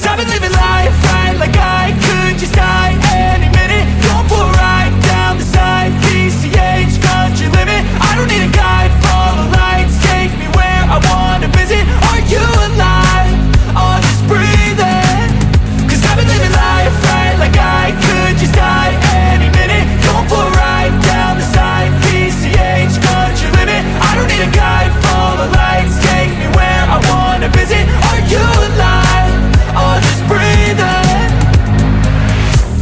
'Cause I've been living life right, like I could just die any minute. Going for a ride down the side, PCH country living. I don't need a guide, follow lights, take me where I wanna visit. Are you alive? I'll just breathe in. 'Cause I've been living life right, like I could just die any minute. Going for a ride down the side, PCH country living. I don't need a guide, follow lights, take me where I wanna visit. Are you alive? I'll just breathe in.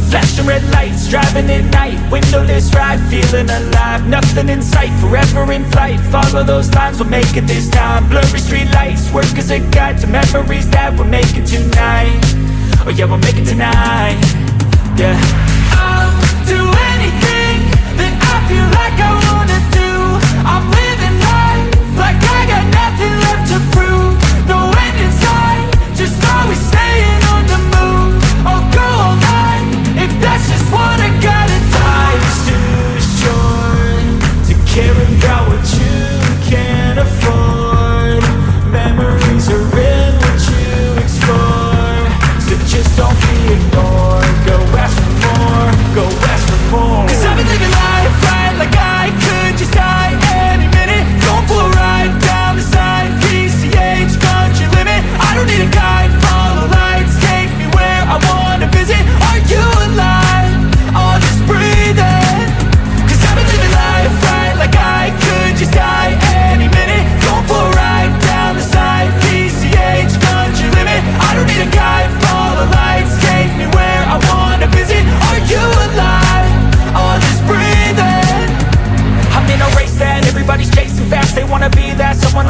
Flashing red lights, driving at night, windowless ride, feeling alive. Nothing in sight, forever in flight. Follow those lines, we'll make it this time. Blurry street lights, work as a guide to memories that we're making tonight. Oh yeah, we'll make it tonight. Yeah. I'll do anything that I feel like I wanna do. I'm living life like I got nothing left to prove. No end in sight, just always staying on the move. I'll go all night if that's just what I gotta do. Life's too short to care about what you can't afford. Memories are in what you explore, so just don't be ignored. Go ask for more, go ask for more. 'Cause I've been living life right, like I could just die any minute. Going for a ride down the side, PCH country living. I don't need a guide.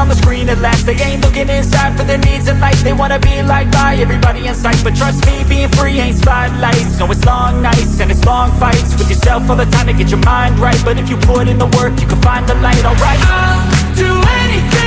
On the screen at last, they ain't looking inside for their needs in life. They wanna be liked by everybody in sight, but trust me, being free ain't spotlights. No, it's long nights and it's long fights with yourself all the time to get your mind right. But if you put in the work, you can find the light, alright? I'll do anything